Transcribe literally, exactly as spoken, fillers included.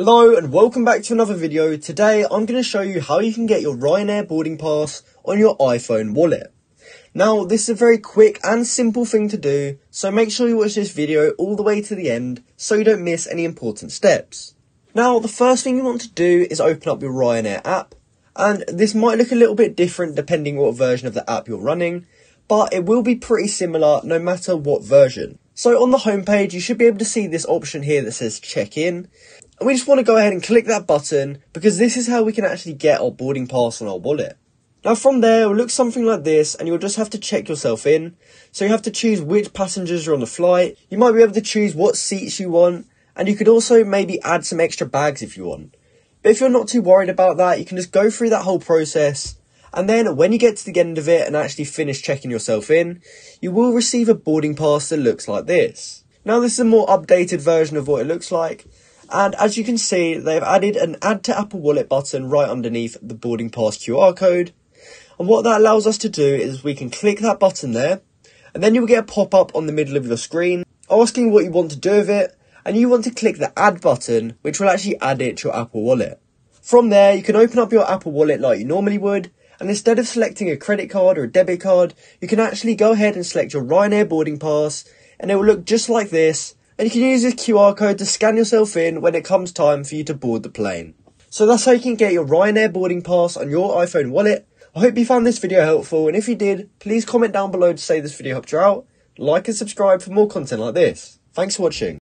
Hello and welcome back to another video. Today I'm going to show you how you can get your Ryanair boarding pass on your iPhone wallet. Now this is a very quick and simple thing to do, so make sure you watch this video all the way to the end so you don't miss any important steps. Now the first thing you want to do is open up your Ryanair app, and this might look a little bit different depending what version of the app you're running, but it will be pretty similar no matter what version. So on the homepage you should be able to see this option here that says check in. And we just want to go ahead and click that button because this is how we can actually get our boarding pass on our wallet. Now from there, it'll look something like this and you'll just have to check yourself in. So you have to choose which passengers are on the flight. You might be able to choose what seats you want, and you could also maybe add some extra bags if you want. But if you're not too worried about that, you can just go through that whole process. And then when you get to the end of it and actually finish checking yourself in, you will receive a boarding pass that looks like this. Now this is a more updated version of what it looks like. And as you can see, they've added an Add to Apple Wallet button right underneath the boarding pass Q R code. And what that allows us to do is we can click that button there, and then you'll get a pop-up on the middle of your screen asking what you want to do with it, and you want to click the Add button, which will actually add it to your Apple Wallet. From there, you can open up your Apple Wallet like you normally would, and instead of selecting a credit card or a debit card, you can actually go ahead and select your Ryanair boarding pass, and it will look just like this. And you can use this Q R code to scan yourself in when it comes time for you to board the plane. So that's how you can get your Ryanair boarding pass on your iPhone wallet. I hope you found this video helpful, and if you did, please comment down below to say this video helped you out. Like and subscribe for more content like this. Thanks for watching.